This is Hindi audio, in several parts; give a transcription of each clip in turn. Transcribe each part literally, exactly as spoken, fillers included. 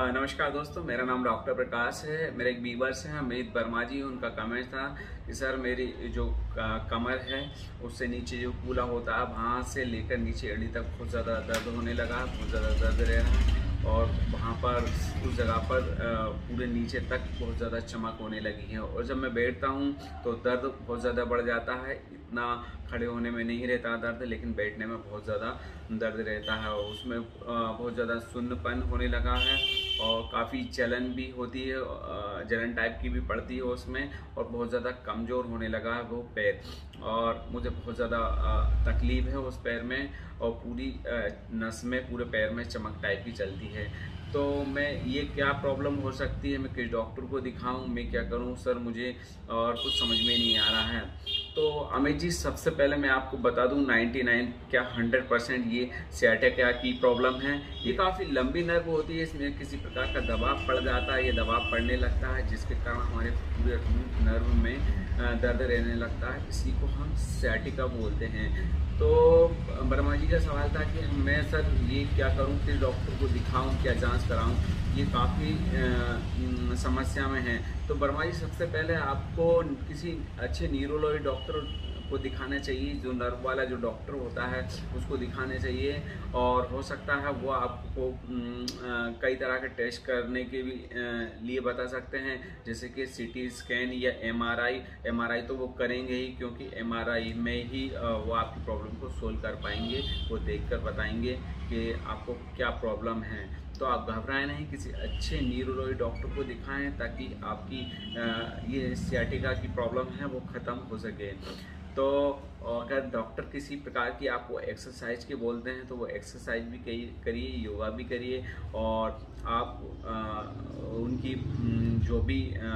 नमस्कार दोस्तों, मेरा नाम डॉक्टर प्रकाश है। मेरे एक बीवर्स हैं अमित वर्मा जी। उनका कमेंट था कि सर मेरी जो कमर है उससे नीचे जो कूला होता है वहाँ से लेकर नीचे अड़ी तक बहुत ज़्यादा दर्द होने लगा, बहुत ज़्यादा दर्द रह रहा है और वहाँ पर उस जगह पर पूरे नीचे तक बहुत ज़्यादा चमक होने लगी है। और जब मैं बैठता हूँ तो दर्द बहुत ज़्यादा बढ़ जाता है। इतना खड़े होने में नहीं रहता दर्द, लेकिन बैठने में बहुत ज़्यादा दर्द रहता है और उसमें बहुत ज़्यादा सुन्नपन होने लगा है और काफ़ी जलन भी होती है, जलन टाइप की भी पड़ती है उसमें, और बहुत ज़्यादा कमज़ोर होने लगा है वो पैर। और मुझे बहुत ज़्यादा तकलीफ है उस पैर में और पूरी नस में, पूरे पैर में चमक टाइप की चलती है। तो मैं ये क्या प्रॉब्लम हो सकती है, मैं किस डॉक्टर को दिखाऊं, मैं क्या करूं सर, मुझे और कुछ समझ में नहीं आ रहा है। तो अमित जी, सबसे पहले मैं आपको बता दूं निन्यानवे क्या सौ परसेंट ये साइटिका की प्रॉब्लम है। ये काफ़ी लंबी नर्व होती है, इसमें किसी प्रकार का दबाव पड़ जाता है, ये दबाव पड़ने लगता है जिसके कारण हमारे पूरे नर्व में दर्द रहने लगता है, इसी को हम साइटिका बोलते हैं। तो वर्मा जी का सवाल था कि मैं सर ये क्या करूं, किस डॉक्टर को दिखाऊं, क्या जांच कराऊं, ये काफ़ी समस्या में है। तो वर्मा जी, सबसे पहले आपको किसी अच्छे न्यूरोलॉजी डॉक्टर को दिखाना चाहिए, जो नर्व वाला जो डॉक्टर होता है उसको दिखाना चाहिए। और हो सकता है वो आपको कई तरह के टेस्ट करने के भी लिए बता सकते हैं, जैसे कि सीटी स्कैन या एमआरआई। एमआरआई तो वो करेंगे ही, क्योंकि एमआरआई में ही वो आपकी प्रॉब्लम को सोल्व कर पाएंगे, वो देखकर बताएंगे कि आपको क्या प्रॉब्लम है। तो आप घबराएं नहीं, किसी अच्छे न्यूरोलॉजी डॉक्टर को दिखाएं ताकि आपकी ये साइटिका की प्रॉब्लम है वो ख़त्म हो सके। तो अगर डॉक्टर किसी प्रकार की आपको एक्सरसाइज के बोलते हैं तो वो एक्सरसाइज भी करिए, योगा भी करिए, और आप आ, उनकी जो भी आ,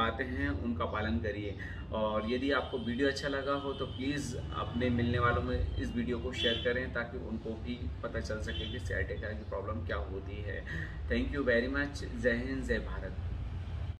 बातें हैं उनका पालन करिए। और यदि आपको वीडियो अच्छा लगा हो तो प्लीज़ अपने मिलने वालों में इस वीडियो को शेयर करें ताकि उनको भी पता चल सके कि साइटिका की प्रॉब्लम क्या होती है। Thank you very much. जय हिंद, जय भारत।